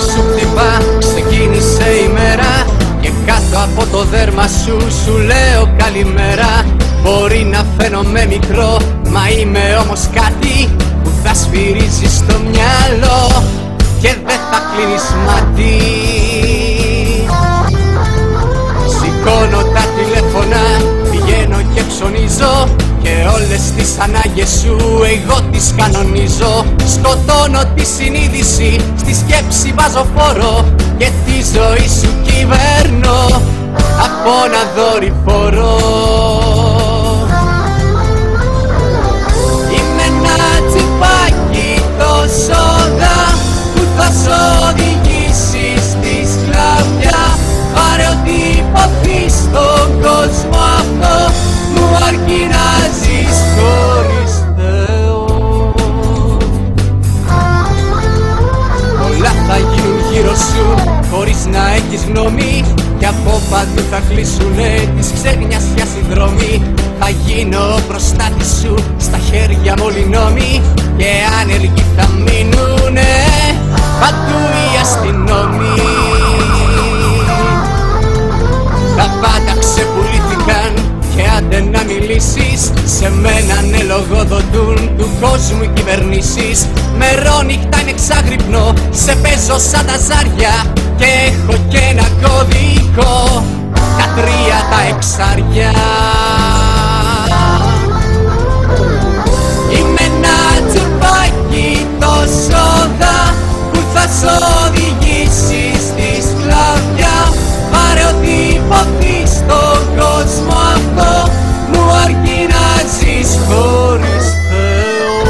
σου χτυπά, ξεκίνησε η μέρα και κάτω από το δέρμα σου σου λέω καλημέρα. Μπορεί να φαίνομαι μικρό, μα είμαι όμως κάτι που θα σφυρίζει στο μυαλό και δεν θα κλείνεις μάτι. Σηκώνω τα τηλέφωνα, πηγαίνω και ψωνίζω και όλες τις ανάγκες σου εγώ τις κανονίζω. Σκοτώνω τη συνείδηση, στη σκέψη βάζω φόρο και τη ζωή σου κυβερνώ από ένα δορυφόρο. Είμαι ένα τσιπάκι το σόδα που θα σ' οδηγήσει στη σκλαβιά. Πάρε ό,τι υποθεί στον κόσμο αυτό, μου αρκεί να ζεις χωρίς Θεό. Πολλά θα γίνουν γύρω σου χωρίς να έχεις γνώμη και από παντού θα κλείσουνε της ξένιας για συνδρομή. Θα γίνω προστάτη σου, στα χέρια μου όλοι νόμοι και άνεργοι θα μείνουνε παντού οι αστυνόμοι. Τα πάντα ξεπουλήθηκαν και άντε να μιλήσεις, σε μένα ναι λογοδοτούν του κόσμου οι κυβερνήσεις. Μερόνυχτα είναι ξάγρυπνο, σε παίζω σαν τα ζάρια και έχω και ένα κωδικό, τα 3 τα εξάρια. Είμαι ένα τσιπάκι το σόδα που θα σ' οδηγήσει στη σκλαβιά. Πάρε ό,τι υποθεί στον κόσμο αυτό, μου αρκεί να ζεις χωρίς Θεό.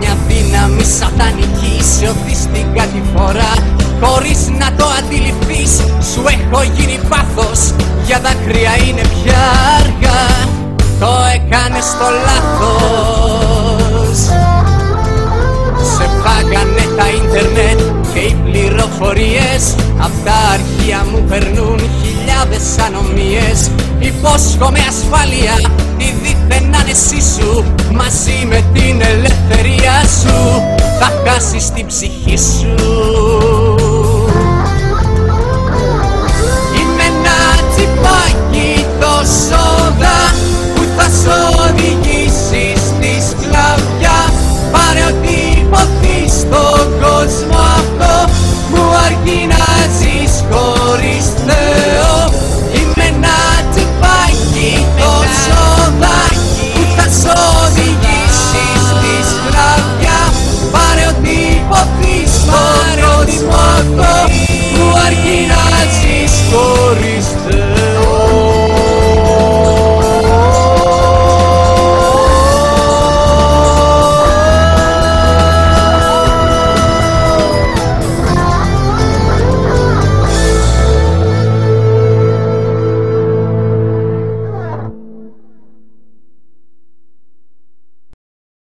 Μια δύναμη σατανική σε οθεί στην κατηφόρα. Χωρίς να το αντιληφθείς σου έχω γίνει πάθος, για δάκρυα είναι πια αργά, το έκανες το λάθος. Σε φάγανε τα ίντερνετ και οι πληροφορίες, απ' τα αρχεία μου περνούν χιλιάδες ανομίες. Υπόσχομαι ασφάλεια, τη δίθεν άνεσή σου, μαζί με την ελευθερία σου θα χάσεις την ψυχή σου.